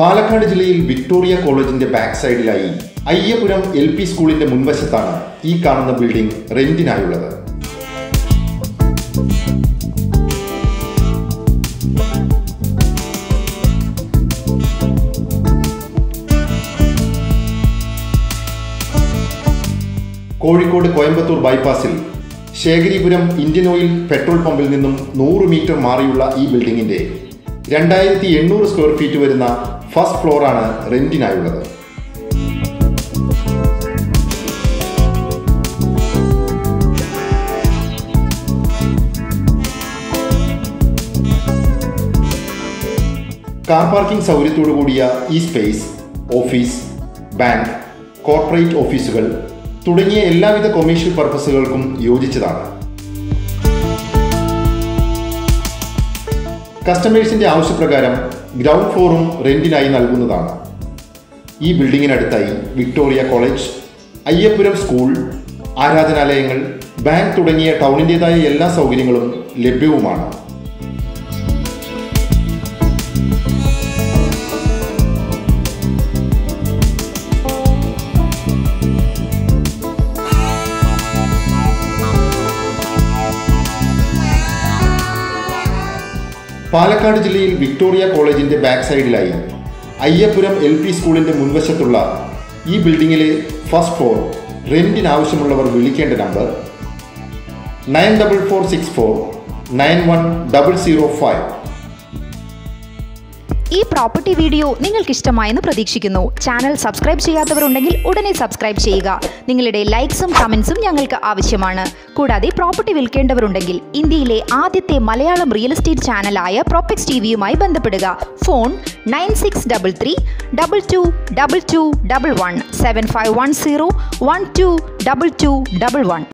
Palakkad jillil Victoria College in the backside layi Ayyapuram LP School in the Munvasatana. E kaanunna building rentinayullathu. Kozhikode Coimbatore bypassil Shekaripuram Indian Oil petrol pumpil ninnum 100 meter mariyulla ee building inde 2800 square feet varunna First floor on rent in Ayurveda. Car parking Sauritudia e space, office, bank, corporate office, Tudanya Ella with the commercial purpose Yojichadana. Customers in the house program. Ground floor rentinai nalgunnathaanu. Ee buildinginodathayi Victoria College, Ayyapuram School, Aradhana Lane, Bank tudangiya townintedaya ella saugiryangalum labhyavumanu. Palakkad jillil Victoria College in the backside line. Ayyapuram LP School in the Munvasattulla. E building first floor. Rent in avashyamullavor vilikenda number 9446491005. E property video ningalkku ishtamayennu pratheekshikkunnu. Channel subscribe cheyyathavarundengil udane subscribe cheyyuka. Ningalude likes um comments um njangalkku avashyamanu. കൂടാതെ property വിൽക്കേണ്ടവരുണ്ടെങ്കിൽ ഇന്ത്യയിലെ ആദ്യത്തെ Malayalam real estate ചാനലായ Propex ടിവിയുമായി ബന്ധപ്പെടുക. Phone 9633222211 7510122211.